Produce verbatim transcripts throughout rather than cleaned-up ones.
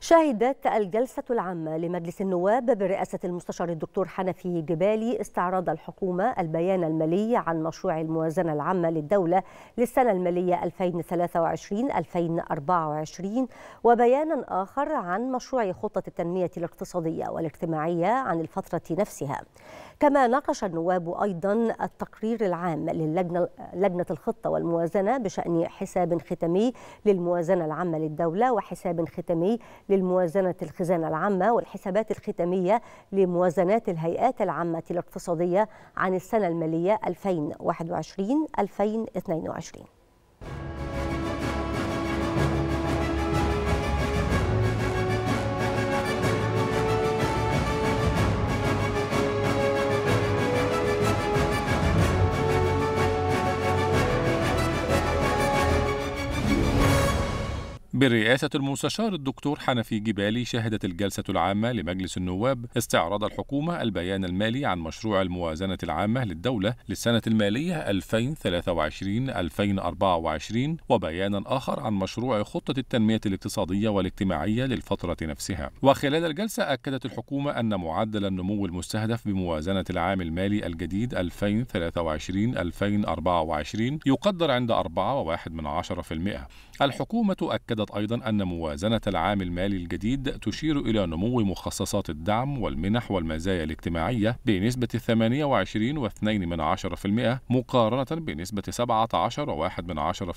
شهدت الجلسة العامة لمجلس النواب برئاسة المستشار الدكتور حنفي جبالي استعراض الحكومة البيان المالي عن مشروع الموازنة العامة للدولة للسنة المالية ألفين وثلاثة وعشرين ألفين وأربعة وعشرين وبيانا آخر عن مشروع خطة التنمية الاقتصادية والاجتماعية عن الفترة نفسها. كما ناقش النواب أيضا التقرير العام للجنة لجنة الخطة والموازنة بشأن حساب ختامي للموازنة العامة للدولة وحساب ختامي للموازنة الخزانة العامة والحسابات الختامية لموازنات الهيئات العامة الاقتصادية عن السنة المالية ألفين وواحد وعشرين ألفين واثنين وعشرين. برئاسة المستشار الدكتور حنفي جبالي شهدت الجلسة العامة لمجلس النواب استعراض الحكومة البيان المالي عن مشروع الموازنة العامة للدولة للسنة المالية ألفين وثلاثة وعشرين ألفين وأربعة وعشرين وبيانا آخر عن مشروع خطة التنمية الاقتصادية والاجتماعية للفترة نفسها. وخلال الجلسة أكدت الحكومة أن معدل النمو المستهدف بموازنة العام المالي الجديد ألفين وثلاثة وعشرين ألفين وأربعة وعشرين يقدر عند أربعة فاصلة واحد بالمئة. الحكومة أكدت أيضا أن موازنة العام المالي الجديد تشير إلى نمو مخصصات الدعم والمنح والمزايا الاجتماعية بنسبة ثمانية وعشرين فاصلة اثنين بالمئة مقارنة بنسبة سبعة عشر فاصلة واحد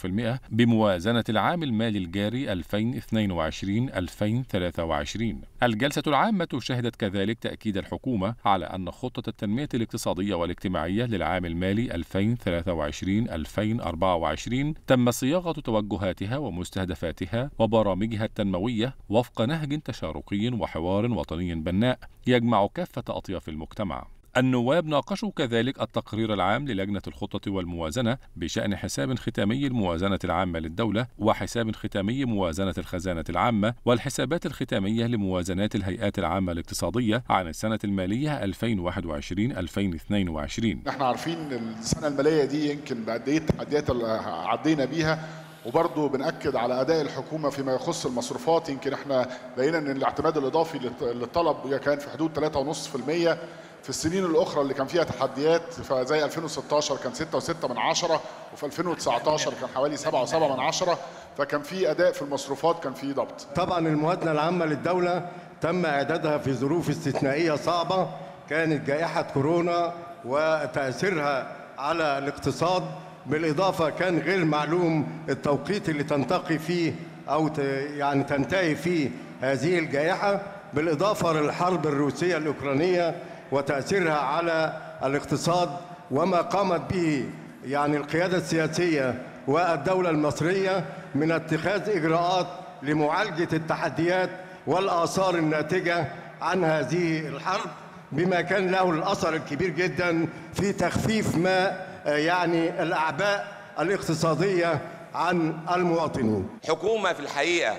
بالمئة بموازنة العام المالي الجاري ألفين واثنين وعشرين ألفين وثلاثة وعشرين. الجلسة العامة شهدت كذلك تأكيد الحكومة على أن خطة التنمية الاقتصادية والاجتماعية للعام المالي ألفين وثلاثة وعشرين ألفين وأربعة وعشرين تم صياغة توجهاتها ومستهدفاتها وبرامجها التنموية وفق نهج تشاركي وحوار وطني بناء يجمع كافة أطياف المجتمع. النواب ناقشوا كذلك التقرير العام للجنة الخطة والموازنة بشأن حساب ختامي الموازنة العامة للدولة وحساب ختامي موازنة الخزانة العامة والحسابات الختامية لموازنات الهيئات العامة الاقتصادية عن السنة المالية ألفين وواحد وعشرين ألفين واثنين وعشرين. احنا عارفين السنة المالية دي يمكن بعد ايه التحديات اللي عدينا بيها، وبرضه بنأكد على أداء الحكومة فيما يخص المصروفات. يمكن احنا لقينا أن الاعتماد الإضافي للطلب كان في حدود ثلاثة فاصلة خمسة بالمئة في السنين الأخرى اللي كان فيها تحديات، فزي ألفين وستاشر كان ستة وستة من عشرة وفي ألفين وتسعتاشر كان حوالي سبعة وسبعة من عشرة، فكان في أداء في المصروفات كان في ضبط. طبعا الموازنة العامة للدولة تم إعدادها في ظروف استثنائية صعبة كانت جائحة كورونا وتأثيرها على الاقتصاد، بالإضافة كان غير معلوم التوقيت اللي تنتقي فيه أو يعني تنتهي فيه هذه الجائحة، بالإضافة للحرب الروسية الأوكرانية وتأثيرها على الاقتصاد وما قامت به يعني القيادة السياسية والدولة المصرية من اتخاذ إجراءات لمعالجة التحديات والآثار الناتجة عن هذه الحرب، بما كان له الأثر الكبير جدا في تخفيف ما يعني الأعباء الاقتصادية عن المواطنين. الحكومة في الحقيقة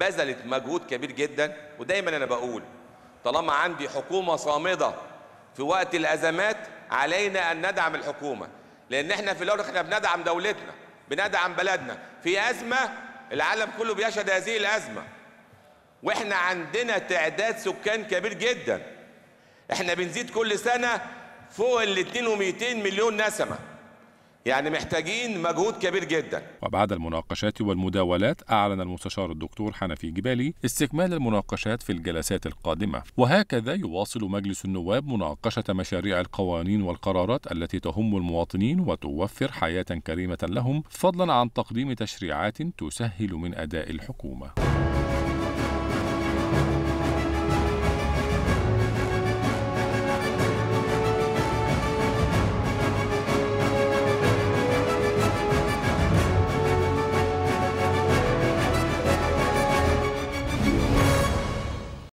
بذلت مجهود كبير جدا، ودايما أنا بقول طالما عندي حكومة صامدة في وقت الأزمات علينا أن ندعم الحكومة، لأن احنا في الأول احنا بندعم دولتنا بندعم بلدنا في أزمة العالم كله بيشهد هذه الأزمة، واحنا عندنا تعداد سكان كبير جدا، احنا بنزيد كل سنة فوق ال مليونين ومئتين مليون نسمة، يعني محتاجين مجهود كبير جدا. وبعد المناقشات والمداولات أعلن المستشار الدكتور حنفي جبالي استكمال المناقشات في الجلسات القادمة. وهكذا يواصل مجلس النواب مناقشة مشاريع القوانين والقرارات التي تهم المواطنين وتوفر حياة كريمة لهم، فضلا عن تقديم تشريعات تسهل من أداء الحكومة.